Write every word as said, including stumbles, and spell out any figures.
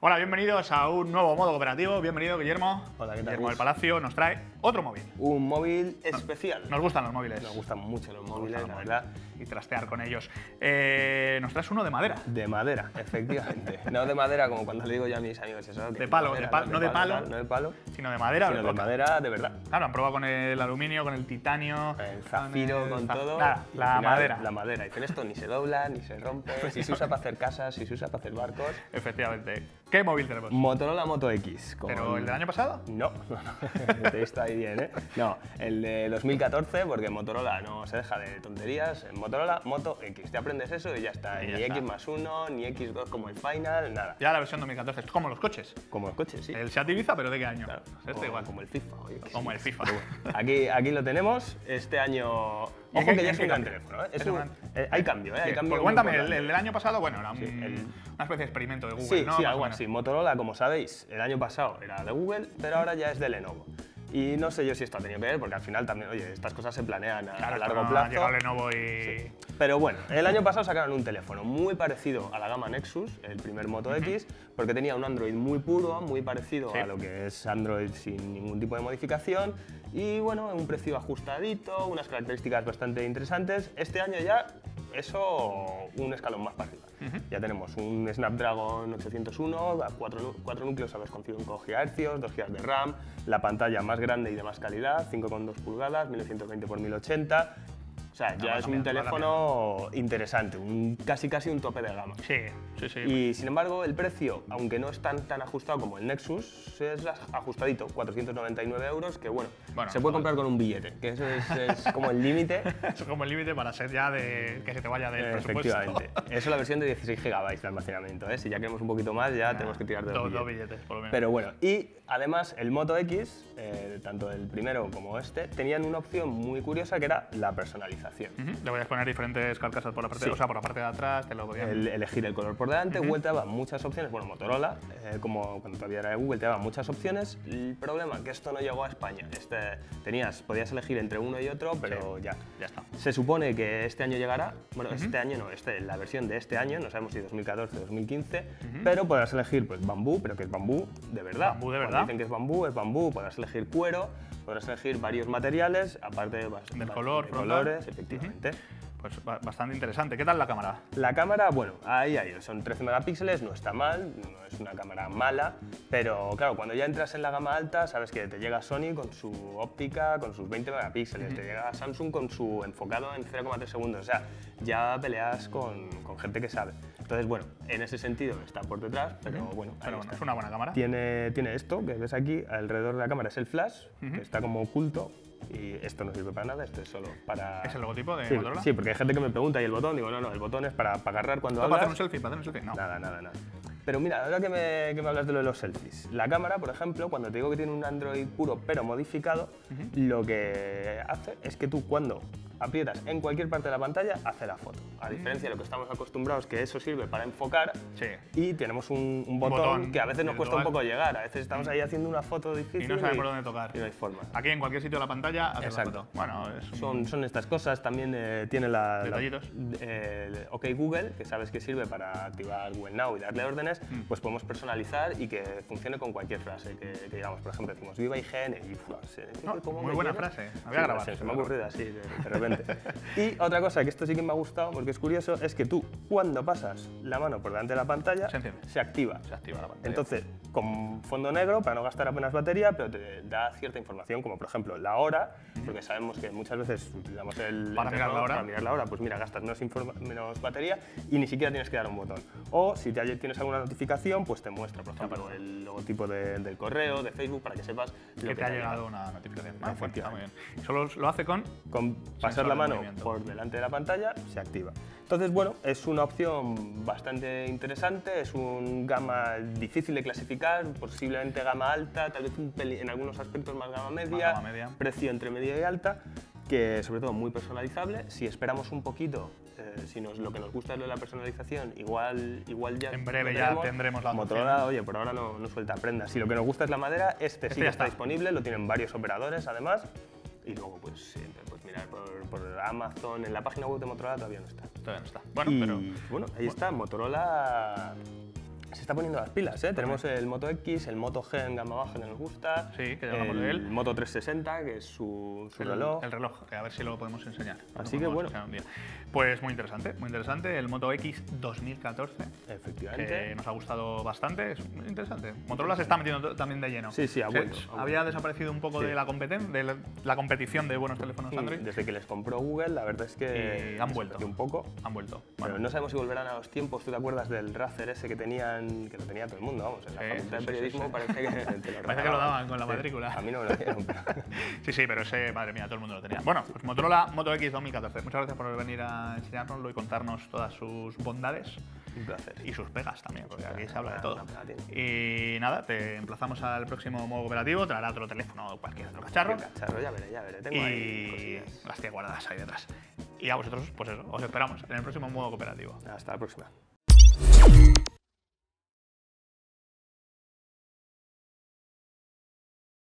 Hola, bienvenidos a un nuevo modo cooperativo. Bienvenido, Guillermo. Hola, ¿qué tal? Guillermo del Palacio nos trae otro móvil. Un móvil especial. Nos, nos gustan los móviles. Nos gustan mucho los móviles, la verdad. Y trastear con ellos. Eh, nos traes uno de madera. De madera, efectivamente. No de madera como cuando le digo yo a mis amigos eso. De palo, de madera, de pal, no de palo, palo, no de palo, sino de madera. Sino de madera, de verdad. Claro, han probado con el aluminio, con el titanio. El zafiro, con, el, con todo. Nada, la final, madera. La madera. Y con esto ni se dobla, ni se rompe. Si se usa para hacer casas, si se usa para hacer barcos. Efectivamente. ¿Qué móvil tenemos? Motorola Moto X. Con... ¿Pero el del año pasado? No, no, no. Te he visto ahí bien, ¿eh? No, el de dos mil catorce, porque Motorola no se deja de tonterías. En Motorola Moto X. Te aprendes eso y ya está. Y ya ni está. X más uno, ni X dos como el Final, nada. Ya la versión dos mil catorce. Es como los coches. Como los coches, sí. El Seat Ibiza, ¿pero de qué año? Claro, este como, igual. Como el FIFA. Oye, como sí, el FIFA. Bueno, aquí, aquí lo tenemos. Este año... Ojo que ya es un gran teléfono, ¿eh? Es un... Hay cambio, ¿eh? Hay cambio. Pues cuéntame, el, el del año pasado, bueno, era un, sí, el... una especie de experimento de Google, sí, ¿no? Sí, algo bueno. Sí, Motorola, como sabéis, el año pasado era de Google, pero ahora ya es de Lenovo. Y no sé yo si esto ha tenido que ver, porque al final también, oye, estas cosas se planean a, claro, a largo no, plazo. Claro, Lenovo y... Sí. Pero bueno, el año pasado sacaron un teléfono muy parecido a la gama Nexus, el primer Moto X, porque tenía un Android muy puro, muy parecido sí. a lo que es Android sin ningún tipo de modificación. Y bueno, un precio ajustadito, unas características bastante interesantes. Este año ya, eso, un escalón más para arriba. Uh-huh. Ya tenemos un Snapdragon ochocientos uno, cuatro núcleos a dos coma cinco gigahercios, dos gigas de RAM, la pantalla más grande y de más calidad, cinco coma dos pulgadas, mil novecientos veinte por mil ochenta. O sea, ya no, es un también, teléfono interesante, un, casi casi un tope de gama. Sí, sí, sí. Y sin embargo, el precio, aunque no es tan, tan ajustado como el Nexus, es ajustadito, cuatrocientos noventa y nueve euros, que bueno, bueno se puede comprar con un billete, que eso es, es como el límite. Es como el límite para ser ya de que se te vaya del presupuesto. Efectivamente. Eso es la versión de dieciséis gigabytes de almacenamiento, ¿eh? Si ya queremos un poquito más, ya nah, tenemos que tirar de dos billetes. Dos billetes, por lo menos. Pero bueno, y además el Moto X, eh, tanto el primero como este, tenían una opción muy curiosa que era la personalización. Uh-huh. Le podías poner diferentes carcasas por la parte, sí. o sea, por la parte de atrás, te lo podían... el, elegir el color por delante, uh-huh. Google te daba muchas opciones, bueno, Motorola, eh, como cuando todavía era de Google, te daba muchas opciones. El problema es que esto no llegó a España, este, tenías, podías elegir entre uno y otro, pero sí. ya. ya está. Se supone que este año llegará, bueno, uh-huh. este año no, este, la versión de este año, no sabemos si dos mil catorce o dos mil quince, uh-huh. pero podrás elegir pues bambú, pero que es bambú de verdad. Bambú de verdad. Cuando dicen que es bambú, es bambú, podrás elegir cuero, podrás elegir varios materiales, aparte de, del color, de colores, efectivamente. Uh-huh. Pues bastante interesante. ¿Qué tal la cámara? La cámara, bueno, ahí, ahí, son trece megapíxeles, no está mal, no es una cámara mala, pero claro, cuando ya entras en la gama alta, sabes que te llega Sony con su óptica, con sus veinte megapíxeles, uh-huh. te llega Samsung con su enfocado en cero coma tres segundos, o sea, ya peleas con, con gente que sabe. Entonces, bueno, en ese sentido está por detrás, pero uh-huh. bueno, pero bueno, es una buena cámara. Tiene, tiene esto que ves aquí, alrededor de la cámara es el flash, uh-huh. que está como oculto, y esto no sirve para nada, esto es solo para... ¿Es el logotipo de sí, Motorola? Sí, porque hay gente que me pregunta, ¿y el botón? Digo, no, no, el botón es para, para agarrar cuando hablas. ¿Para hacer un selfie? ¿Para hacer un selfie? No. Nada, nada, nada. Pero mira, ahora que me, que me hablas de lo de los selfies, la cámara, por ejemplo, cuando te digo que tiene un Android puro pero modificado, uh-huh. lo que hace es que tú cuando aprietas en cualquier parte de la pantalla, hace la foto. A diferencia de lo que estamos acostumbrados, que eso sirve para enfocar sí. y tenemos un, un botón, botón que a veces nos cuesta dual. un poco llegar. A veces estamos ahí haciendo una foto difícil y no sabemos por dónde tocar. Y no hay forma. Aquí en cualquier sitio de la pantalla hace la foto. Bueno, es un... son, son estas cosas. También eh, tiene la, Detallitos. la eh, OK Google, que sabes que sirve para activar Google Now y darle órdenes, mm. pues podemos personalizar y que funcione con cualquier frase. Que, que digamos, por ejemplo, decimos viva I G N y frase. No, muy buena quieres? frase. Había sí, grabado. Se, se me ha ocurrido así de, de repente. Y otra cosa, que esto sí que me ha gustado porque es curioso, es que tú cuando pasas la mano por delante de la pantalla se, se activa. Se activa la pantalla. Entonces, con fondo negro para no gastar apenas batería, pero te da cierta información, como por ejemplo la hora, porque sabemos que muchas veces utilizamos el... Para mirar la hora. Para mirar la hora, pues mira, gastas menos, menos batería y ni siquiera tienes que dar un botón. O si te, tienes alguna notificación, pues te muestra, por ejemplo, el logotipo de, del correo, de Facebook, para que sepas lo que, que te ha llegado una notificación. Ah, fuerte, está muy bien. Solo lo hace con... con pasar la mano por delante de la pantalla, se activa. Entonces, bueno, es una opción bastante interesante, es un gama difícil de clasificar, posiblemente gama alta, tal vez un peli, en algunos aspectos más gama media, más gama media, precio entre media y alta, que sobre todo muy personalizable. Si esperamos un poquito, eh, si nos, lo que nos gusta es lo de la personalización, igual, igual ya... En breve ya tendremos la Motorola, oye, por ahora no, no suelta prenda. Si lo que nos gusta es la madera, este, este sí que está, está disponible, lo tienen varios operadores además. Y luego, pues, siempre puedes mirar por, por Amazon, en la página web de Motorola todavía no está. Todavía no está. Bueno, y, pero... Bueno, ahí bueno. está, Motorola... se está poniendo las pilas, ¿eh? Tenemos el Moto X, el Moto G en gama baja que nos gusta, sí, que el de él. Moto tres sesenta, que es su, su el, reloj. El reloj, que a ver si lo podemos enseñar. Así que bueno. Pues muy interesante, muy interesante. El Moto X dos mil catorce, efectivamente, que nos ha gustado bastante, es interesante. Motorola se está metiendo también de lleno. Sí, sí, ha vuelto. Sí, había desaparecido un poco sí. de, la competen de la, la competición de buenos teléfonos Android. Desde que les compró Google, la verdad es que... Y han vuelto. Un poco. Han vuelto. Bueno. Pero no sabemos si volverán a los tiempos. ¿Tú te acuerdas del Racer ese que tenía? Que lo tenía todo el mundo, vamos, en la sí, facultad sí, de periodismo sí, sí. parece que te lo Parece que lo daban con la matrícula. Sí, a mí no me lo dieron, pero... Sí, sí, pero ese, madre mía, todo el mundo lo tenía. Bueno, pues Motorola Moto X dos mil catorce. Muchas gracias por venir a enseñárnoslo y contarnos todas sus bondades. Un placer. Y sus pegas también, porque aquí se habla de todo. Y nada, te emplazamos al próximo modo cooperativo, traerá otro teléfono o cualquier otro cacharro. Cacharro, ya veré, ya veré. Tengo ahí cosillas. Las tienes guardadas ahí detrás. Y a vosotros, pues eso, os esperamos en el próximo modo cooperativo. Hasta la próxima.